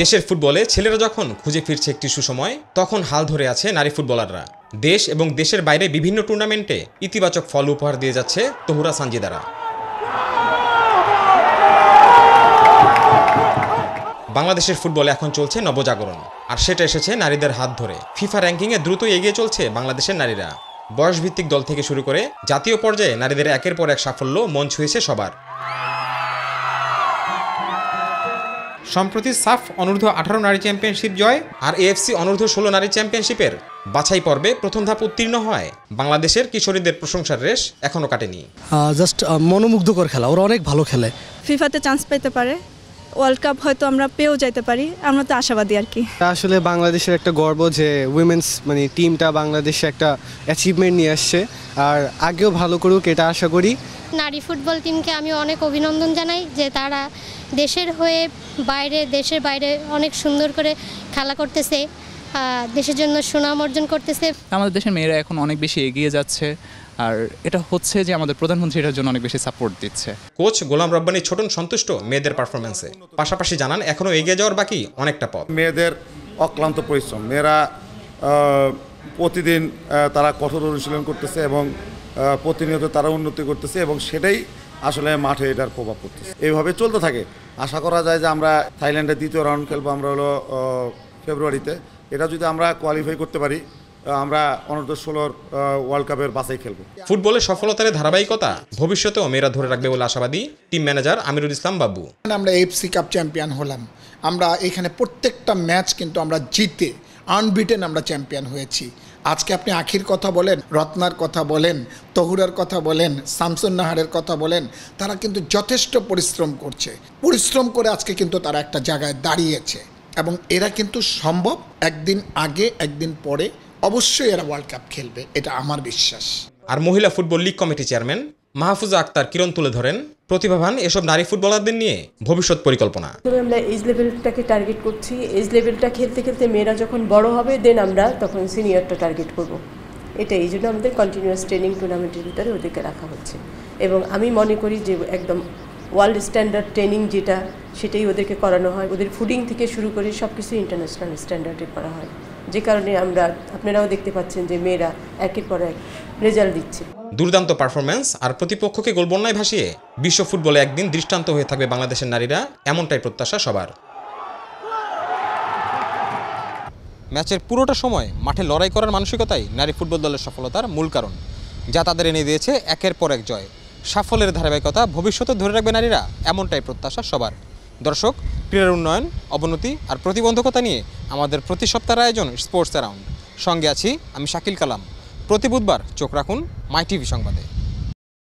দেশের ফুটবলে ছেলেরা যখন খুঁজে ফিরছে একটি সুসময়, তখন হাল ধরে আছে নারী ফুটবলাররা। দেশ এবং দেশের বাইরে বিভিন্ন টুর্নামেন্টে ইতিবাচক ফল উপহার দিয়ে যাচ্ছে তহুরা সানজিদারা। বাংলাদেশের ফুটবলে এখন চলছে নবজাগরণ, আর সেটা এসেছে নারীদের হাত ধরে। ফিফা র্যাঙ্কিংয়ে দ্রুত এগিয়ে চলছে বাংলাদেশের নারীরা। বয়সভিত্তিক দল থেকে শুরু করে জাতীয় পর্যায়ে নারীদের একের পর এক সাফল্য মন ছুঁয়েছে সবার। সম্প্রতি সাফ অনূর্ধ্ব-18 নারী চ্যাম্পিয়নশিপ জয় আর AFC অনূর্ধ্ব-16 নারী চ্যাম্পিয়নশিপের বাছাই পর্বে প্রথম ধাপ উত্তীর্ণ হয় বাংলাদেশের কিশোরীদের। প্রশংসার রেশ এখনো কাটেনি। জাস্ট মনোমুগ্ধকর খেলা, ওরা অনেক ভালো খেলে। ফিফাতে চান্স পেতে পারে, ওয়ার্ল্ড কাপ হয়তো আমরা পেয়েও যাইতে পারি, আমরা তো আশাবাদী আর কি। আসলে বাংলাদেশের একটা গর্ব যে উইমেন্স টিমটা বাংলাদেশে একটা অ্যাচিভমেন্ট নিয়ে আসছে, আর আগেও ভালো করুক এটা আশা করি। নারী ফুটবল টিমকে আমি অনেক অভিনন্দন জানাই যে তারা দেশের হয়ে দেশের বাইরে অনেক সুন্দর করে খেলা করতেছে, দেশের জন্য সুনাম অর্জন করতেছে। আমাদের দেশের মেয়েরা এখন অনেক বেশি এগিয়ে যাচ্ছে, আর এটা হচ্ছে যে আমাদের প্রধানমন্ত্রী এটার জন্য অনেক বেশি সাপোর্ট দিচ্ছে। কোচ গোলাম রব্বানী ছোটন সন্তুষ্ট মেয়েদের পারফরম্যান্সে, পাশাপাশি জানান এখনো এগিয়ে যাওয়ার বাকি অনেকটা পথ। মেয়েদের অক্লান্ত পরিশ্রম, মেয়েরা প্রতিদিন তারা কঠোর অনুশীলন করতেছে এবং প্রতিনিয়ত তারা উন্নতি করতেছে, এবং সেটাই আসলে মাঠে এটার প্রভাব পড়তেছে। এইভাবে চলতে থাকে, আশা করা যায় যে আমরা থাইল্যান্ডে 2য় রাউন্ড খেলবো, আমরা হলো ফেব্রুয়ারিতে। এটা যদি আমরা কোয়ালিফাই করতে পারি, আমরা অনূর্ধ্ব-16 ওয়ার্ল্ড কাপের বাছাই খেলবো। ফুটবলে সফলতার ধারাবাহিকতা ভবিষ্যতেও মেয়েরা ধরে রাখবে বলে আশাবাদী টিম ম্যানেজার আমিরুল ইসলাম বাবু। আমরা AFC কাপ চ্যাম্পিয়ন হলাম, আমরা এখানে প্রত্যেকটা ম্যাচ কিন্তু আমরা জিতে আনবিটেন আমরা চ্যাম্পিয়ন হয়েছি। আজকে আপনি আখির কথা বলেন, রত্নার কথা বলেন, তহুরার কথা বলেন, শামসুন নাহারের কথা বলেন, তারা কিন্তু যথেষ্ট পরিশ্রম করছে। পরিশ্রম করে আজকে কিন্তু তারা একটা জায়গায় দাঁড়িয়েছে, এবং এরা কিন্তু সম্ভব একদিন আগে একদিন পরে অবশ্যই এরা ওয়ার্ল্ড কাপ খেলবে, এটা আমার বিশ্বাস। আর মহিলা football league committee chairman Mahfuza Akter Kiran তুলে ধরেন প্রতিভাবান এসব নারী ফুটবলারদের নিয়ে ভবিষ্যৎ পরিকল্পনা। আমরা এজ লেভেলটাকে টার্গেট করছি, এজ লেভেলটা খেলতে খেলতে মেয়েরা যখন বড় হবে দেন আমরা তখন সিনিয়রটা টার্গেট করব। এটা এই জন্য আমাদের কন্টিনিউয়াস ট্রেনিং টুর্নামেন্টের ভিতরে ওদেরকে রাখা হচ্ছে, এবং আমি মনে করি যে একদম ওয়ার্ল্ড স্ট্যান্ডার্ড ট্রেনিং যেটা সেটাই ওদেরকে করানো হয়। ওদের ফুডিং থেকে শুরু করে সব কিছু ইন্টারন্যাশনাল স্ট্যান্ডার্ডে করা হয়, যে কারণে আমরা আপনারাও দেখতে পাচ্ছেন যে মেয়েরা একের পর এক রেজাল্ট দিচ্ছে। দুর্দান্ত পারফরম্যান্স আর প্রতিপক্ষকে গোলবন্যায় ভাসিয়ে বিশ্ব ফুটবলে একদিন দৃষ্টান্ত হয়ে থাকবে বাংলাদেশের নারীরা, এমনটাই প্রত্যাশা সবার। ম্যাচের পুরোটা সময় মাঠে লড়াই করার মানসিকতাই নারী ফুটবল দলের সফলতার মূল কারণ, যা তাদের এনে দিয়েছে একের পর এক জয়। সাফল্যের ধারাবাহিকতা ভবিষ্যতে ধরে রাখবে নারীরা, এমনটাই প্রত্যাশা সবার। দর্শক, ক্রীড়ার উন্নয়ন, অবনতি আর প্রতিবন্ধকতা নিয়ে আমাদের প্রতি সপ্তাহের আয়োজন স্পোর্টস অ্যারাউন্ড। সঙ্গে আছি আমি শাকিল কালাম। প্রতি বুধবার চোখ রাখুন মাই টিভি সংবাদে।